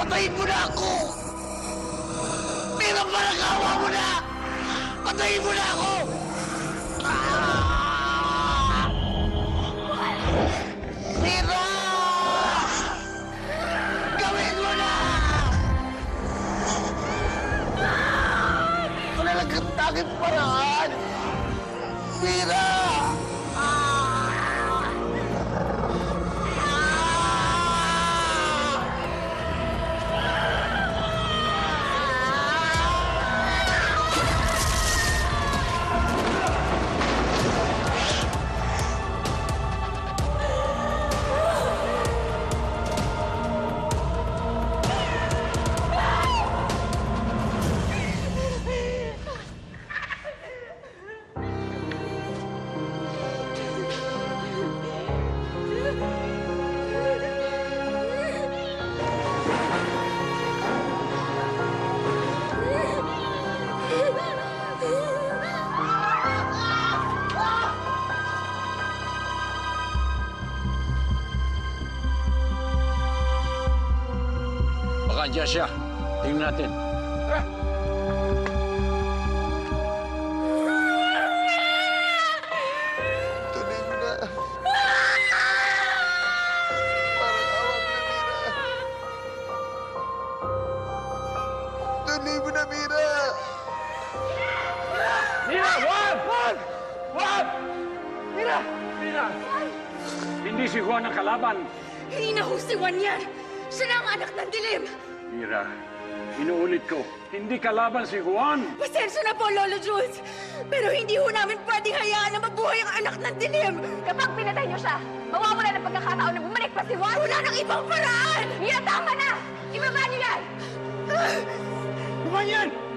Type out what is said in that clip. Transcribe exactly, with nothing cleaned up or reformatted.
Patayin mo na ako! Pirang malakawa mo na! Patayin mo na ako! Aking paraan! Pira! Ah! Ah! Diyan siya. Tingnan natin. Tuloy mo na. Parang awang na, Mira. Tuloy mo na, Mira. Mira, Juan! Juan! Juan! Mira! Mira! Hindi si Juan ang kalaban. Hindi na ho si Juan yan. Siya na ang anak ng dilim. Mira, inuulit ko, hindi kalaban si Juan! Pasensya na po, Lolo Jules! Pero hindi ho namin pwedeng hayaan na mabuhay ang anak ng dilim! Kapag pinatay niyo siya, mawawala ng pagkakataon na bumalik pa si Juan! Wala ng ibang paraan! Mira, tama na! Ibaba niyo yan! Juan yan!